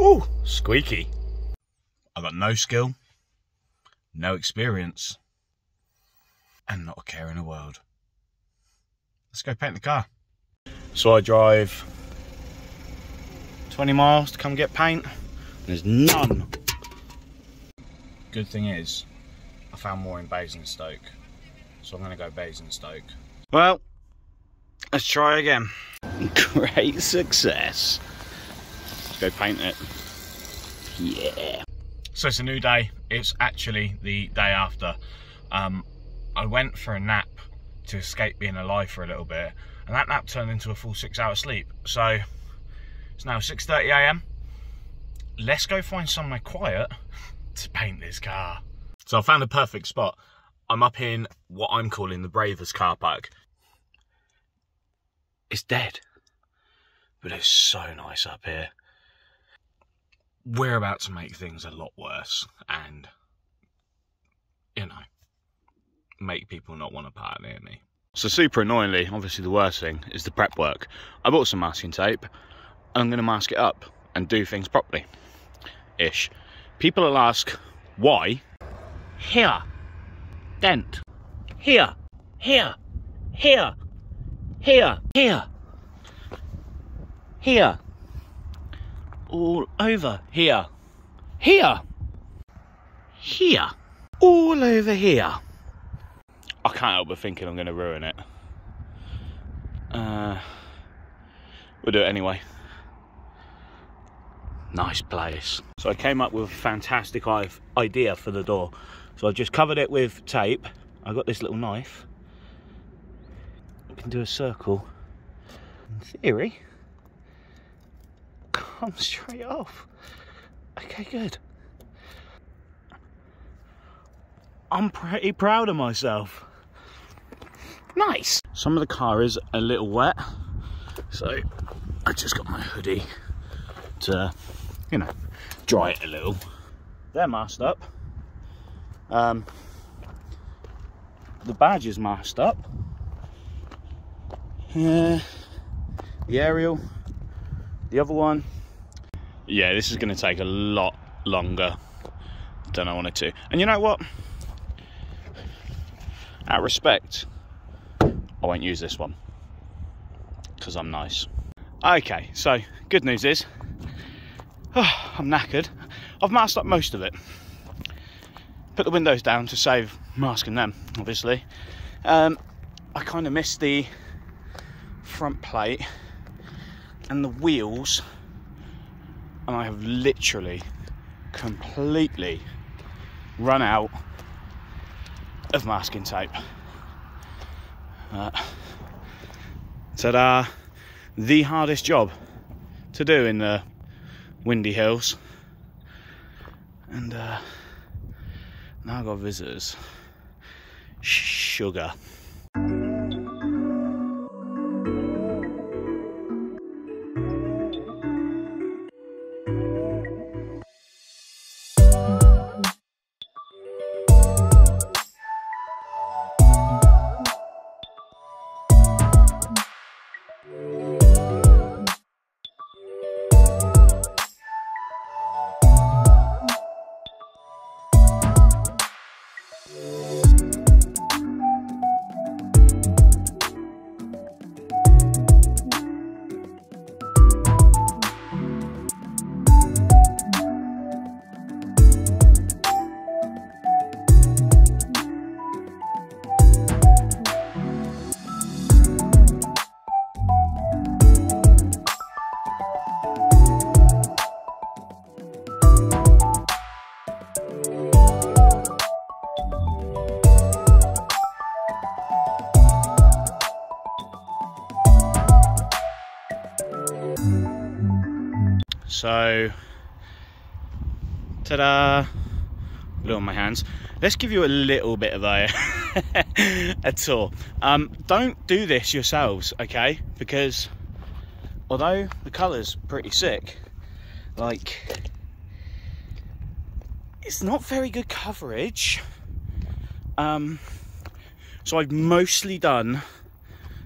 Ooh, squeaky. I've got no skill, no experience, and not a care in the world. Let's go paint the car. So I drive 20 miles to come get paint, and there's none. Good thing is, I found more in Basingstoke, so I'm gonna go Basingstoke. Well, let's try again. Great success. Let's go paint it. Yeah. So it's a new day. It's actually the day after. I went for a nap to escape being alive for a little bit, and that nap turned into a full 6 hour sleep. So it's now 6:30 a.m. Let's go find somewhere quiet to paint this car. So I found the perfect spot. I'm up in what I'm calling the bravest car park. It's dead, but it's so nice up here. We're about to make things a lot worse and, you know, make people not want to park near me. So super annoyingly, obviously the worst thing is the prep work. I bought some masking tape. I'm gonna mask it up and do things properly, ish. People will ask, why? Here, dent, here, here, here, here, here, here, all over here, here, here, all over here. I can't help but thinking I'm going to ruin it. We'll do it anyway. Nice place. So I came up with a fantastic idea for the door. So I just covered it with tape. I got this little knife. I can do a circle. In theory, come straight off. Okay, good. I'm pretty proud of myself. Nice. Some of the car is a little wet, so I just got my hoodie to, you know, dry it a little. They're masked up. The badge is masked up. Yeah, the aerial, the other one. Yeah, this is going to take a lot longer than I wanted to. And you know what? Out of respect, I won't use this one because I'm nice. Okay, so good news is, oh, I'm knackered. I've masked up most of it. Put the windows down to save masking them, obviously. I kind of missed the front plate and the wheels, and I have literally completely run out of masking tape. Ta-da! The hardest job to do in the windy hills. And now I've got visitors. Sugar. So, ta-da, glue on my hands. Let's give you a little bit of a tour. Don't do this yourselves, okay? Because although the colour's pretty sick, like, it's not very good coverage. So I've mostly done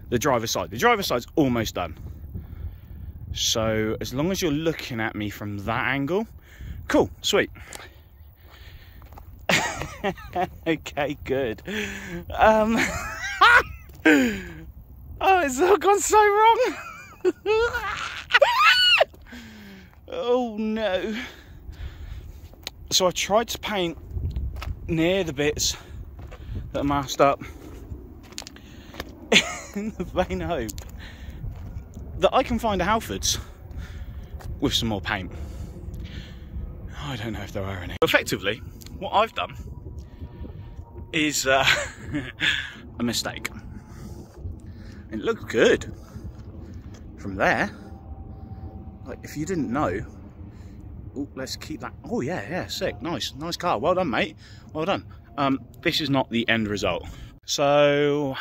the driver's side. The driver's side's almost done. So as long as you're looking at me from that angle, cool, sweet. Okay, good. Oh, it's all gone so wrong. Oh no. So I tried to paint near the bits that are masked up in the vain hope that I can find a Halfords with some more paint. I don't know if there are any. Effectively, what I've done is a mistake. It looked good from there. Like, if you didn't know, ooh, let's keep that. Oh yeah, yeah, sick, nice, nice car. Well done, mate. Well done. This is not the end result. So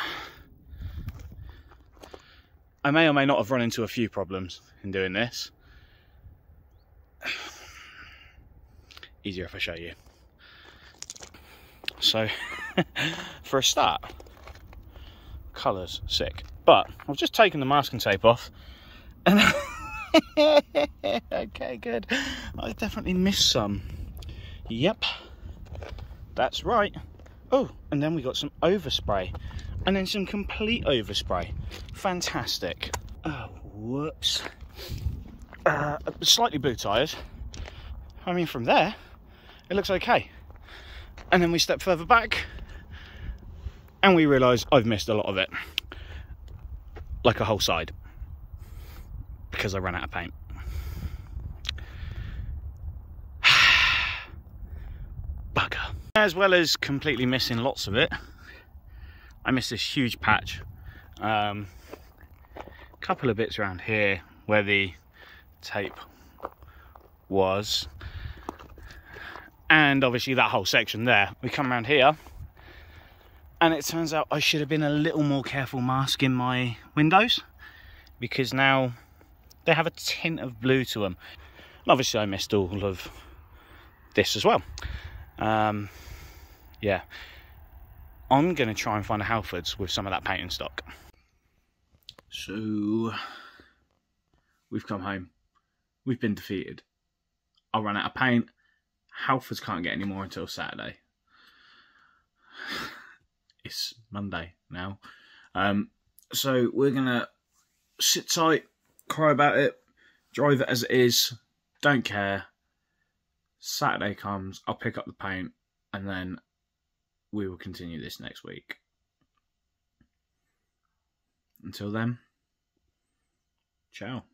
I may or may not have run into a few problems in doing this. Easier if I show you. So for a start, colours, sick. But I've just taken the masking tape off and okay, good. I definitely missed some. Yep, that's right. Oh, and then we got some overspray and then some complete overspray. Fantastic. Oh, whoops. Slightly blue tires. I mean, from there it looks okay, and then we step further back and we realize I've missed a lot of it, like a whole side, because I ran out of paint. Bugger. As well as completely missing lots of it, I missed this huge patch. Couple of bits around here where the tape was, and obviously that whole section there. We come around here and it turns out I should have been a little more careful masking my windows, because now they have a tint of blue to them. And obviously I missed all of this as well. Yeah, I'm gonna try and find a Halfords with some of that paint in stock. So we've come home, we've been defeated. I ran out of paint. Halfords can't get any more until Saturday. It's Monday now. So we're gonna sit tight, cry about it, drive it as it is, don't care. Saturday comes, I'll pick up the paint, and then we will continue this next week. Until then, ciao.